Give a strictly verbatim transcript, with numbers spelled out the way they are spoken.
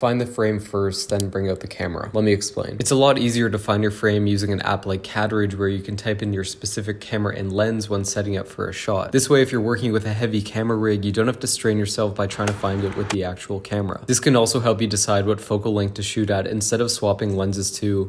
Find the frame first, then bring out the camera. Let me explain. It's a lot easier to find your frame using an app like Cadrage, where you can type in your specific camera and lens when setting up for a shot. This way, if you're working with a heavy camera rig, you don't have to strain yourself by trying to find it with the actual camera. This can also help you decide what focal length to shoot at instead of swapping lenses to